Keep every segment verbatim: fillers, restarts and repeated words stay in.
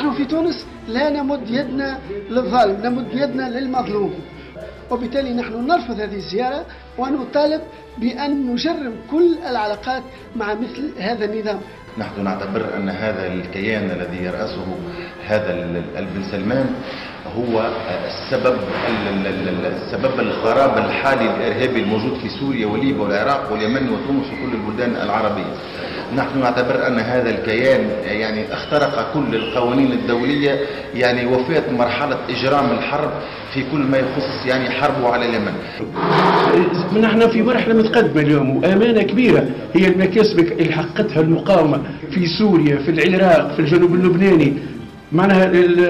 نحن في تونس لا نمد يدنا للظالم، نمد يدنا للمظلوم، وبالتالي نحن نرفض هذه الزيارة ونطالب بأن نجرم كل العلاقات مع مثل هذا النظام. نحن نعتبر أن هذا الكيان الذي يرأسه هذا بن سلمان هو السبب السبب الخراب الحالي الإرهابي الموجود في سوريا وليبيا والعراق واليمن وتونس وكل البلدان العربية. نحن نعتبر أن هذا الكيان يعني اخترق كل القوانين الدولية، يعني وفات مرحلة إجرام الحرب في كل ما يخص يعني حربه على اليمن. نحن في مرحلة متقدمة اليوم وأمانة كبيرة هي المكاسب اللي حققتها المقاومة في سوريا، في العراق، في الجنوب اللبناني، معناها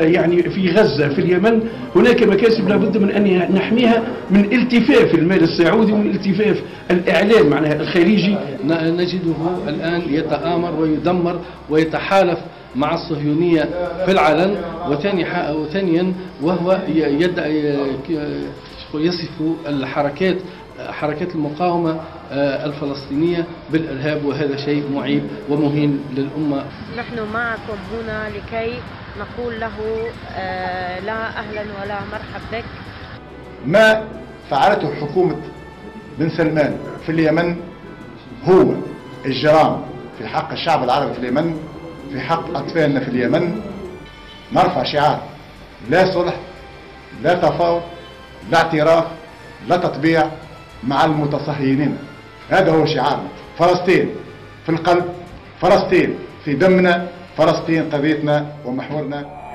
يعني في غزة، في اليمن. هناك مكاسب لابد من أن نحميها من التفاف المال السعودي ومن التفاف الإعلام معناها الخارجي. نجده الآن يتآمر ويدمر ويتحالف مع الصهيونية في العلن، وثانيا وهو يصف الحركات حركات المقاومة الفلسطينية بالإرهاب، وهذا شيء معيب ومهين للأمة. نحن معكم هنا لكي نقول له لا أهلا ولا مرحب بك. ما فعلته حكومة بن سلمان في اليمن هو الجرام في حق الشعب العربي في اليمن، في حق أطفالنا في اليمن. نرفع شعار لا صلح، لا تفاوض، لا اعتراف، لا تطبيع مع المتصهينين. هذا هو شعارنا، فلسطين في القلب، فلسطين في دمنا، فلسطين قضيتنا ومحورنا.